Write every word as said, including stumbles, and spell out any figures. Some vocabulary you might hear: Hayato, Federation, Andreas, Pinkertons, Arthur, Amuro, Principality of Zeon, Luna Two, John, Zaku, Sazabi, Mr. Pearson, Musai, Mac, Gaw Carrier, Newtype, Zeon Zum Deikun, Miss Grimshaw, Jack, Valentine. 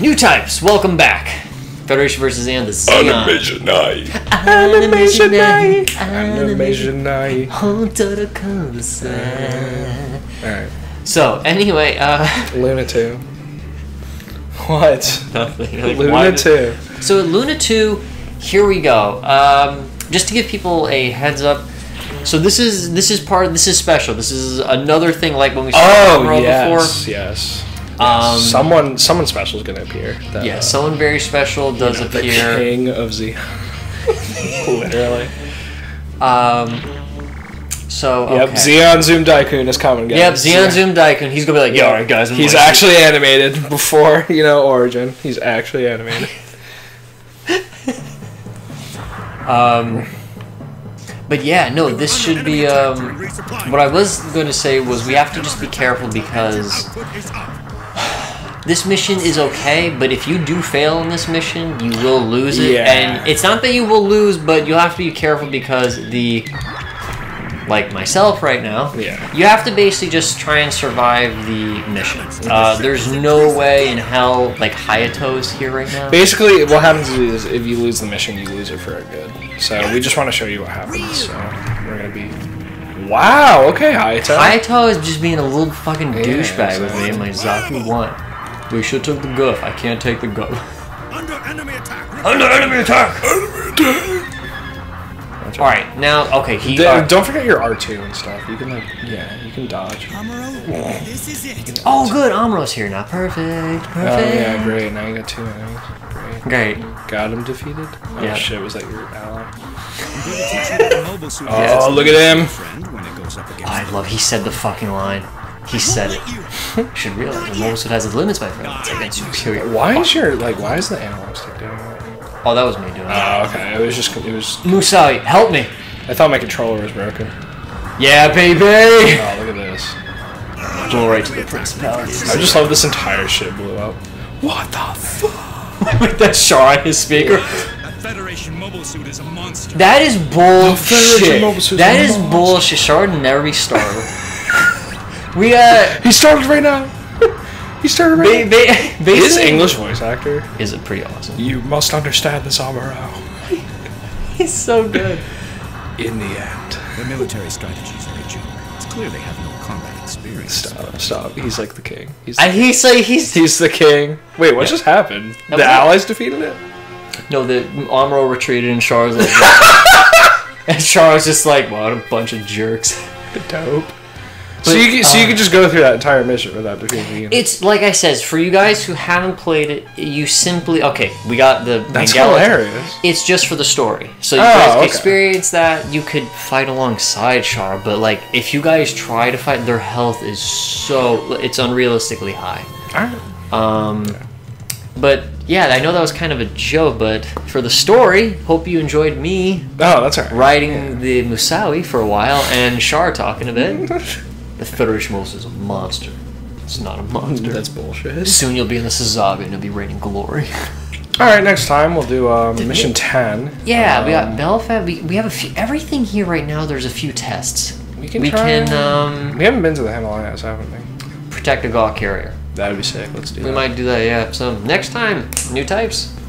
Newtypes, welcome back. Federation versus. Zeon, the Zeon. Animationai. Animationai. Animationai. Animationai. Alright. So, anyway, uh... Luna Two. What? Nothing. Like, Luna Two. So, Luna Two, here we go. Um, just to give people a heads up, so this is this is part. This is special. This is another thing like when we started Amuro yes, before. Yes, yes. Um, someone, someone special is going to appear. That, yeah, uh, someone very special does you know, appear. The king of Z. Literally. Um. So okay. Yep, Zeon Zum Deikun is coming, guys. Yep, Zeon yeah. Zum Deikun. He's gonna be like, yeah, all right, guys. I'm he's like, actually animated before you know Origin. He's actually animated. um. But yeah, no, this should be, um, what I was going to say was we have to just be careful because this mission is okay, but if you do fail in this mission, you will lose it. Yeah. And it's not that you will lose, but you'll have to be careful because the, like myself right now, yeah. you have to basically just try and survive the mission. Uh, there's no way in hell, like, Hayato's here right now. Basically, what happens is if you lose the mission, you lose it for good. So we just want to show you what happens. So we're gonna be. Wow. Okay, Hayato. Hayato is just being a little fucking yeah, douchebag exactly. with me. And my Zaku won. We should took the guff. I can't take the guff. Under enemy attack. Under enemy attack. Enemy attack. All right. Now, okay. He. D uh, don't forget your R two and stuff. You can like. Yeah. You can dodge. Amuro, yeah. This is it. Dodge. Oh, good. Amuro's here now. Perfect. Perfect. Oh yeah. Great. Now you got two enemies. Great. Got him defeated? Oh yeah. Shit, was that your ally? Oh, look at him! Oh, I love, he said the fucking line. He said it. Should realize the mobile suit has its limits, my friend. It's like that superior. Why is your, like, why is the analog stick doing that? Oh, that was me doing that. Oh, okay. It was just, it was... Musai, help me! I thought my controller was broken. Yeah, baby! Oh, look at this. Blow right to the principality. I just love this entire shit blew up. What the fuck? With that char on his speaker. A Federation mobile suit is a monster. That is bullshit. No, that is bullshit. Char never be started. we uh He started right now. He started right ba ba now. His English voice actor is it pretty awesome. You must understand this Amuro. He's so good. In the end. The military strategies are a joke. It's clear they have no combat. Stop! Stop! He's like the king. He's the and king. he's like he's he's the king. Wait, what yeah. just happened? That the allies it. defeated it. No, the Amuro retreated and Char was like, and Char was just like, "What a bunch of jerks!" Dope. But, so you can, um, so you can just go through that entire mission without defeating. It's like I says for you guys who haven't played it, you simply okay. We got the that's hilarious. It's just for the story, so you oh, guys okay. experience that. You could fight alongside Char, but like if you guys try to fight, their health is so it's unrealistically high. All right. Um, okay. But yeah, I know that was kind of a joke, but for the story, hope you enjoyed me. Oh, that's all right. Riding yeah. the Musawi for a while and Char talking a bit. The Federation Mobile Suit is a monster. It's not a monster. That's bullshit. Soon you'll be in the Sazabi and you'll be raining glory. Alright, next time we'll do um, Mission we, ten. Yeah, um, we got Belfast. We, we have a few, everything here right now, there's a few tests. We can We try, can, um... We haven't been to the Himalayas, haven't we? Protect a Gaw Carrier. That'd be sick, let's do we that. We might do that, yeah. So, next time, Newtypes.